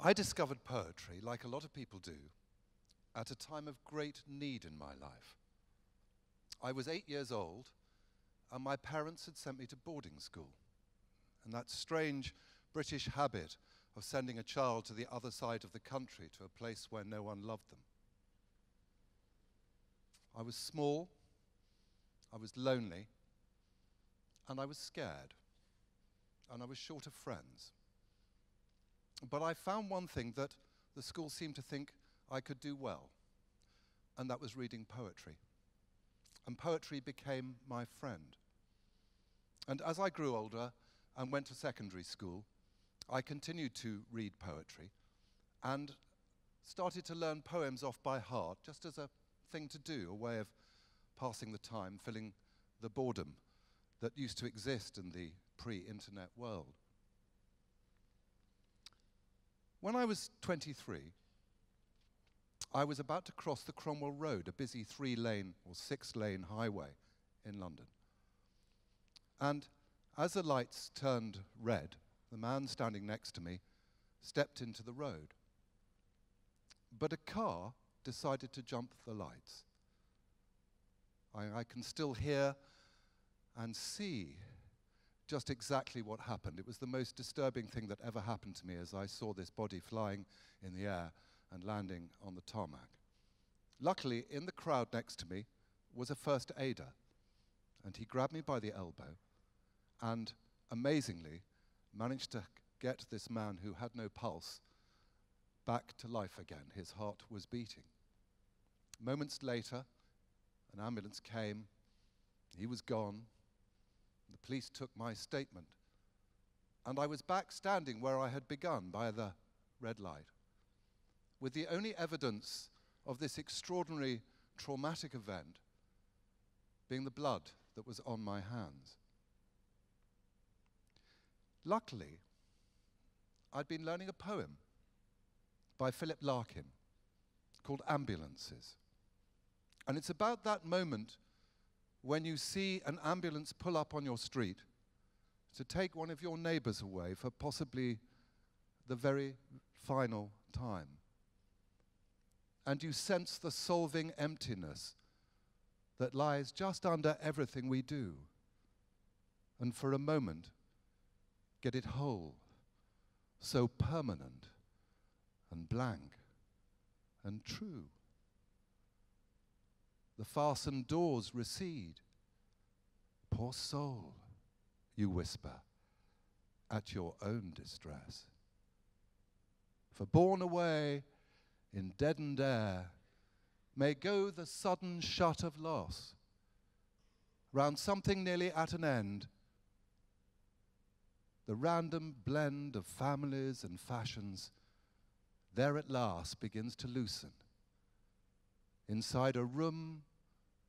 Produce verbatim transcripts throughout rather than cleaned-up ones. I discovered poetry, like a lot of people do, at a time of great need in my life. I was eight years old, and my parents had sent me to boarding school. And that strange British habit of sending a child to the other side of the country, to a place where no one loved them. I was small, I was lonely, and I was scared, and I was short of friends. But I found one thing that the school seemed to think I could do well, and that was reading poetry. And poetry became my friend. And as I grew older and went to secondary school, I continued to read poetry and started to learn poems off by heart, just as a thing to do, a way of passing the time, filling the boredom that used to exist in the pre-internet world. When I was twenty-three, I was about to cross the Cromwell Road, a busy three-lane or six-lane highway in London. And as the lights turned red, the man standing next to me stepped into the road. But a car decided to jump the lights. I, I can still hear and see just exactly what happened. It was the most disturbing thing that ever happened to me as I saw this body flying in the air and landing on the tarmac. Luckily, in the crowd next to me was a first aider, and he grabbed me by the elbow and, amazingly, managed to get this man who had no pulse back to life again. His heart was beating. Moments later, an ambulance came, he was gone, the police took my statement, and I was back standing where I had begun, by the red light, with the only evidence of this extraordinary traumatic event being the blood that was on my hands. Luckily, I'd been learning a poem by Philip Larkin called Ambulances. And it's about that moment when you see an ambulance pull up on your street to take one of your neighbors away for possibly the very final time. And you sense the solving emptiness that lies just under everything we do. And for a moment, get it whole, so permanent and blank and true. The fastened doors recede. Poor soul, you whisper, at your own distress. For borne away in deadened air may go the sudden shut of loss round something nearly at an end, the random blend of families and fashions there at last begins to loosen. Inside a room,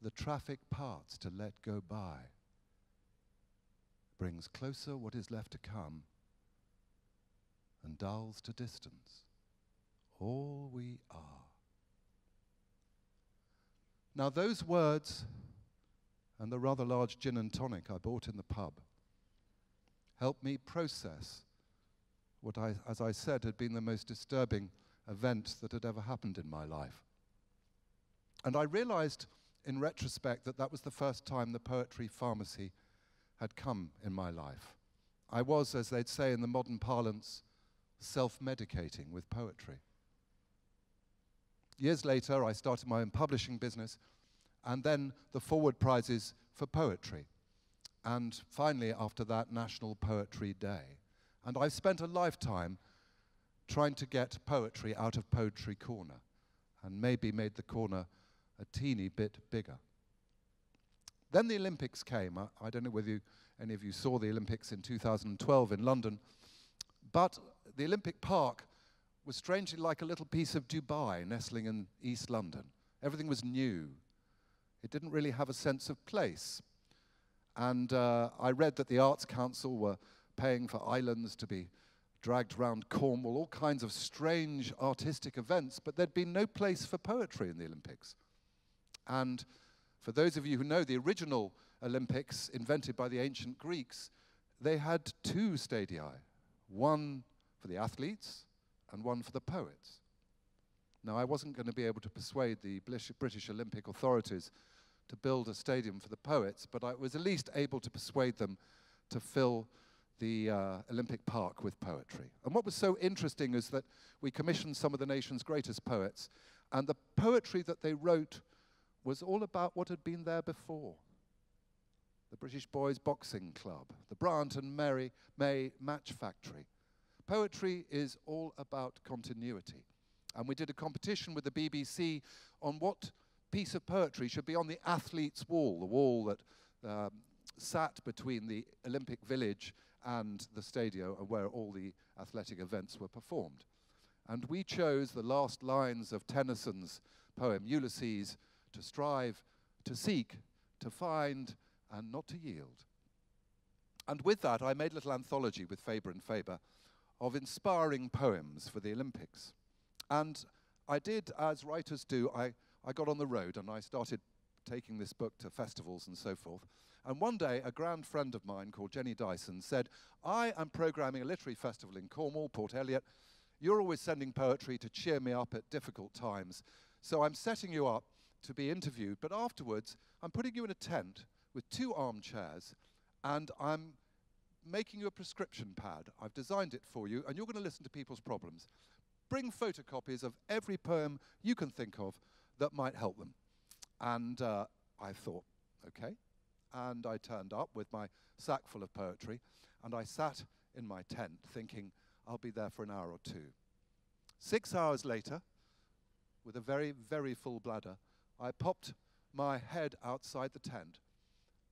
the traffic parts to let go by, brings closer what is left to come, and dulls to distance all we are. Now those words and the rather large gin and tonic I bought in the pub helped me process what I, as I said, had been the most disturbing event that had ever happened in my life. And I realized in retrospect that that was the first time the poetry pharmacy had come in my life. I was, as they'd say in the modern parlance, self-medicating with poetry. Years later, I started my own publishing business, and then the Forward Prizes for Poetry, and finally, after that, National Poetry Day. And I've spent a lifetime trying to get poetry out of Poetry Corner, and maybe made the corner a teeny bit bigger. Then the Olympics came. I, I don't know whether you, any of you saw the Olympics in two thousand twelve in London, but the Olympic Park was strangely like a little piece of Dubai nestling in East London. Everything was new. It didn't really have a sense of place. And uh, I read that the Arts Council were paying for islands to be dragged round Cornwall, all kinds of strange artistic events, but there'd been no place for poetry in the Olympics. And for those of you who know the original Olympics invented by the ancient Greeks, they had two stadii, one for the athletes and one for the poets. Now, I wasn't going to be able to persuade the British Olympic authorities to build a stadium for the poets, but I was at least able to persuade them to fill the uh, Olympic Park with poetry. And what was so interesting is that we commissioned some of the nation's greatest poets, and the poetry that they wrote was all about what had been there before. The British Boys Boxing Club, the Brant and Mary May Match Factory. Poetry is all about continuity. And we did a competition with the B B C on what piece of poetry should be on the athlete's wall, the wall that um, sat between the Olympic Village and the stadio where all the athletic events were performed. And we chose the last lines of Tennyson's poem, Ulysses, to strive, to seek, to find, and not to yield. And with that, I made a little anthology with Faber and Faber of inspiring poems for the Olympics. And I did, as writers do, I, I got on the road and I started taking this book to festivals and so forth. And one day, a grand friend of mine called Jenny Dyson said, "I am programming a literary festival in Cornwall, Port Elliot. You're always sending poetry to cheer me up at difficult times. So I'm setting you up to be interviewed, but afterwards, I'm putting you in a tent with two armchairs, and I'm making you a prescription pad. I've designed it for you, and you're going to listen to people's problems. Bring photocopies of every poem you can think of that might help them." And uh, I thought, okay. And I turned up with my sack full of poetry, and I sat in my tent thinking, I'll be there for an hour or two. Six hours later, with a very, very full bladder, I popped my head outside the tent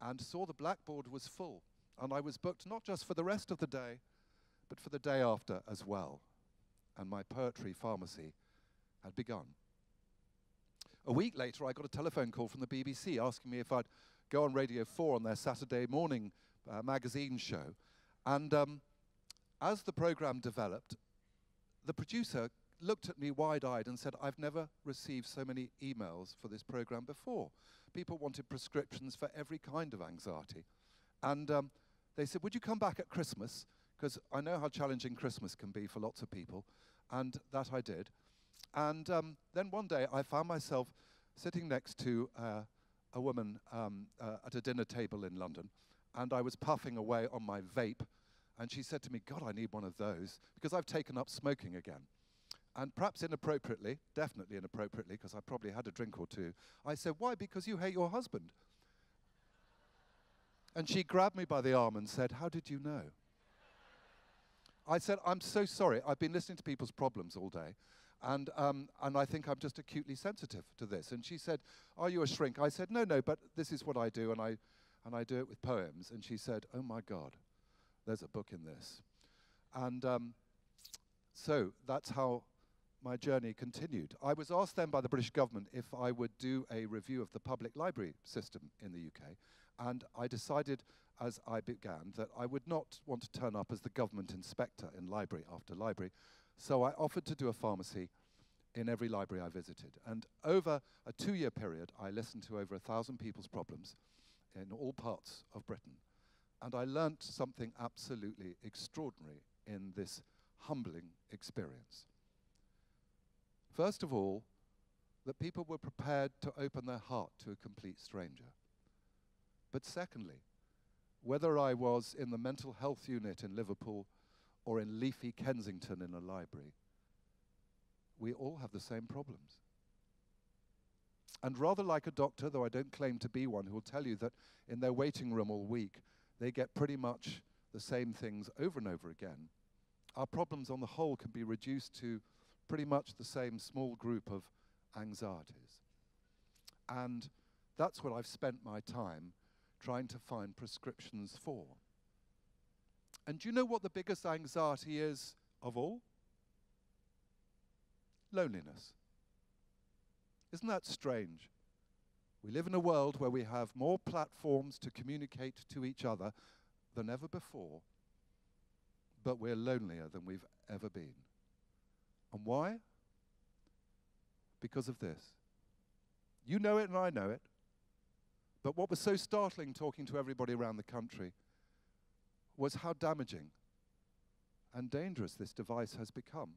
and saw the blackboard was full, and I was booked not just for the rest of the day, but for the day after as well. And my poetry pharmacy had begun. A week later, I got a telephone call from the B B C asking me if I'd go on Radio four on their Saturday morning uh, magazine show. And um, as the program developed, the producer looked at me wide-eyed and said, "I've never received so many emails for this program before." People wanted prescriptions for every kind of anxiety. And um, they said, "Would you come back at Christmas? Because I know how challenging Christmas can be for lots of people." And that I did. And um, then one day I found myself sitting next to uh, a woman um, uh, at a dinner table in London, and I was puffing away on my vape. And she said to me, "God, I need one of those, because I've taken up smoking again." And perhaps inappropriately, definitely inappropriately, because I probably had a drink or two, I said, "Why? Because you hate your husband." And she grabbed me by the arm and said, "How did you know?" I said, "I'm so sorry. I've been listening to people's problems all day, and, um, and I think I'm just acutely sensitive to this." And she said, "Are you a shrink?" I said, "No, no, but this is what I do, and I, and I do it with poems." And she said, "Oh, my God, there's a book in this." And um, so that's how my journey continued. I was asked then by the British government if I would do a review of the public library system in the U K, and I decided as I began that I would not want to turn up as the government inspector in library after library, so I offered to do a pharmacy in every library I visited. And over a two-year period, I listened to over a thousand people's problems in all parts of Britain, and I learnt something absolutely extraordinary in this humbling experience. First of all, that people were prepared to open their heart to a complete stranger. But secondly, whether I was in the mental health unit in Liverpool or in leafy Kensington in a library, we all have the same problems. And rather like a doctor, though I don't claim to be one, who will tell you that in their waiting room all week, they get pretty much the same things over and over again, our problems on the whole can be reduced to pretty much the same small group of anxieties. And that's what I've spent my time trying to find prescriptions for. And do you know what the biggest anxiety is of all? Loneliness. Isn't that strange? We live in a world where we have more platforms to communicate to each other than ever before, but we're lonelier than we've ever been. And why? Because of this. You know it and I know it. But what was so startling talking to everybody around the country was how damaging and dangerous this device has become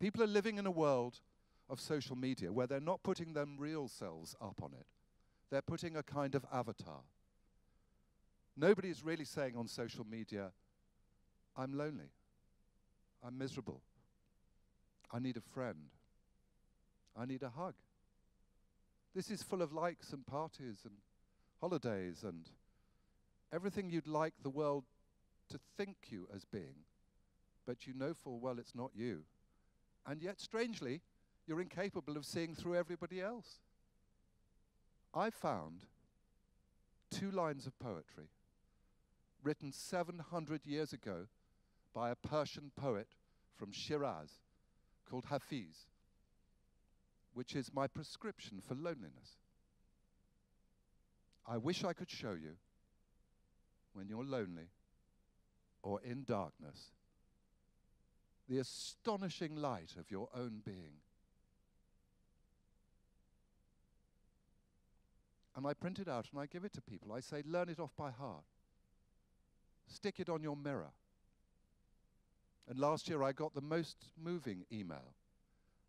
People are living in a world of social media where they're not putting their real selves up on it. They're putting a kind of avatar. Nobody is really saying on social media, I'm lonely, I'm miserable, I need a friend, I need a hug. This is full of likes and parties and holidays and everything you'd like the world to think you as being, but you know full well it's not you. And yet, strangely, you're incapable of seeing through everybody else. I found two lines of poetry written seven hundred years ago by a Persian poet from Shiraz called Hafez, which is my prescription for loneliness. I wish I could show you, when you're lonely or in darkness, the astonishing light of your own being. And I print it out and I give it to people. I say, learn it off by heart. Stick it on your mirror. And last year I got the most moving email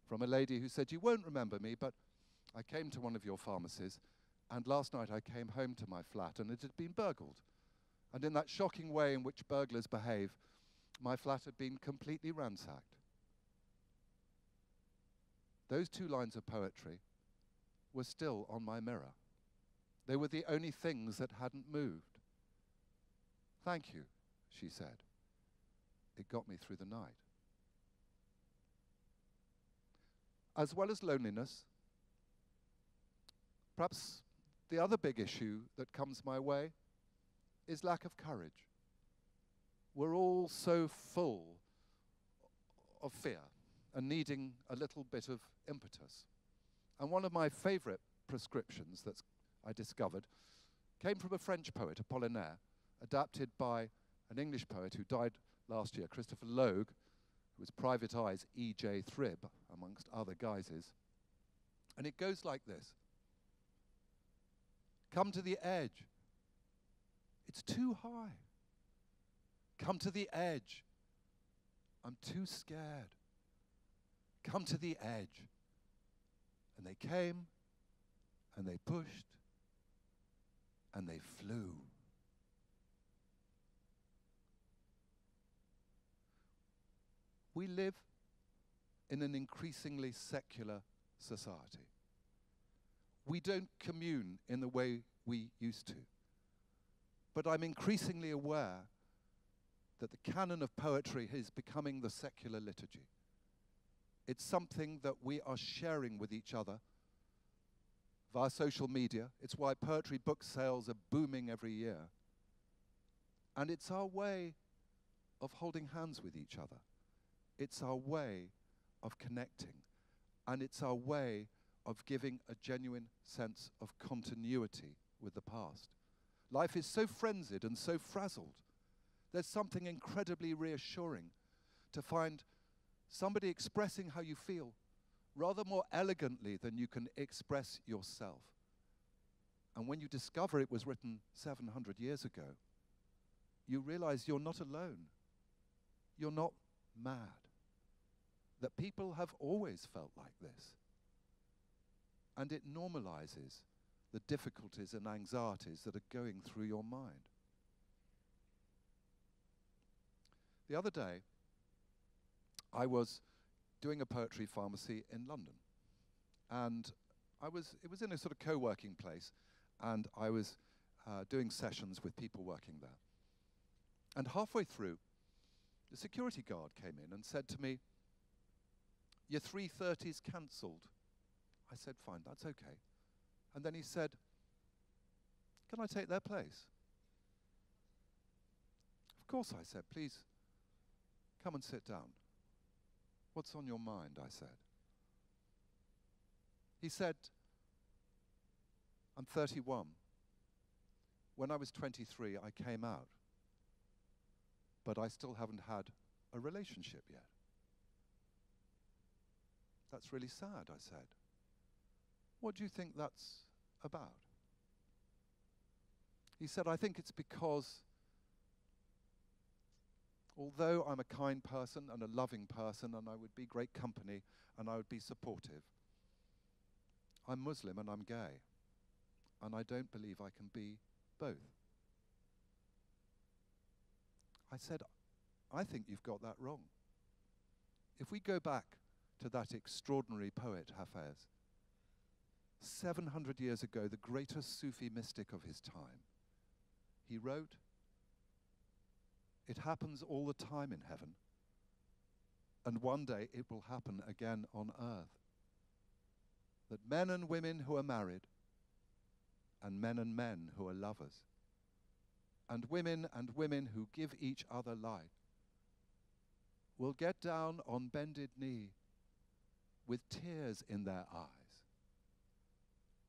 from a lady who said, you won't remember me, but I came to one of your pharmacies, and last night I came home to my flat and it had been burgled. And in that shocking way in which burglars behave, my flat had been completely ransacked. Those two lines of poetry were still on my mirror. They were the only things that hadn't moved. Thank you, she said. It got me through the night. As well as loneliness, perhaps the other big issue that comes my way is lack of courage. We're all so full of fear and needing a little bit of impetus. And one of my favorite prescriptions that I discovered came from a French poet, Apollinaire, adapted by an English poet who died last year, Christopher Logue, who was Private Eye's E J Thribb, amongst other guises. And it goes like this. Come to the edge. It's too high. Come to the edge. I'm too scared. Come to the edge. And they came, and they pushed, and they flew. We live in an increasingly secular society. We don't commune in the way we used to. But I'm increasingly aware that the canon of poetry is becoming the secular liturgy. It's something that we are sharing with each other via social media. It's why poetry book sales are booming every year. And it's our way of holding hands with each other. It's our way of connecting. And it's our way of giving a genuine sense of continuity with the past. Life is so frenzied and so frazzled. There's something incredibly reassuring to find somebody expressing how you feel rather more elegantly than you can express yourself. And when you discover it was written seven hundred years ago, you realize you're not alone. You're not mad. That people have always felt like this. And it normalizes the difficulties and anxieties that are going through your mind. The other day, I was doing a poetry pharmacy in London. And I was, it was in a sort of co-working place, and I was uh, doing sessions with people working there. And halfway through, the security guard came in and said to me, your three thirty's cancelled. I said, fine, that's okay. And then he said, can I take their place? Of course, I said, please, come and sit down. What's on your mind, I said. He said, I'm thirty-one. When I was twenty-three, I came out, but I still haven't had a relationship yet. That's really sad, I said. What do you think that's about? He said, I think it's because although I'm a kind person and a loving person and I would be great company and I would be supportive, I'm Muslim and I'm gay, and I don't believe I can be both. I said, I think you've got that wrong. If we go back to that extraordinary poet, Hafez, seven hundred years ago, the greatest Sufi mystic of his time, he wrote, "It happens all the time in heaven, and one day it will happen again on earth, that men and women who are married, and men and men who are lovers, and women and women who give each other light, will get down on bended knee with tears in their eyes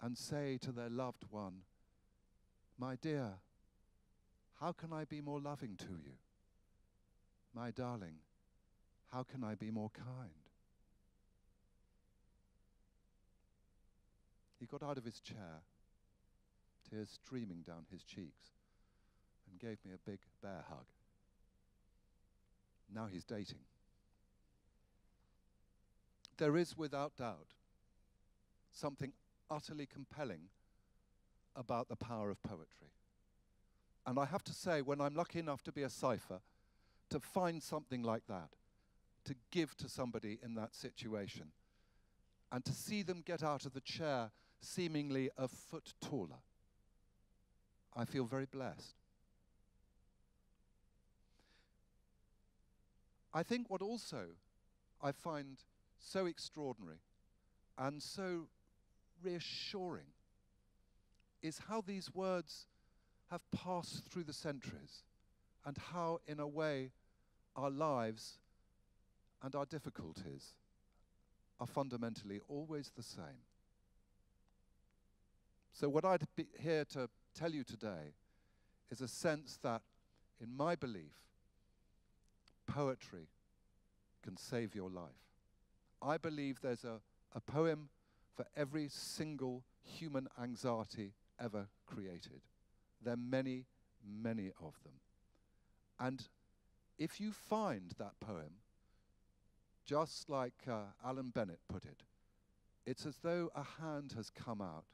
and say to their loved one, 'My dear, how can I be more loving to you? My darling, how can I be more kind?'" He got out of his chair, tears streaming down his cheeks, and gave me a big bear hug. Now he's dating. There is, without doubt, something utterly compelling about the power of poetry. And I have to say, when I'm lucky enough to be a cipher, to find something like that, to give to somebody in that situation, and to see them get out of the chair seemingly a foot taller, I feel very blessed. I think what also I find so extraordinary and so reassuring is how these words have passed through the centuries and how, in a way, our lives and our difficulties are fundamentally always the same. So what I'd be here to tell you today is a sense that, in my belief, poetry can save your life. I believe there's a, a poem for every single human anxiety ever created. There are many, many of them. And if you find that poem, just like uh, Alan Bennett put it, it's as though a hand has come out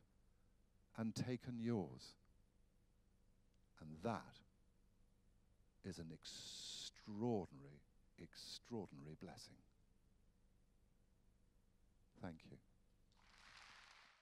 and taken yours. And that is an extraordinary, extraordinary blessing. Thank you.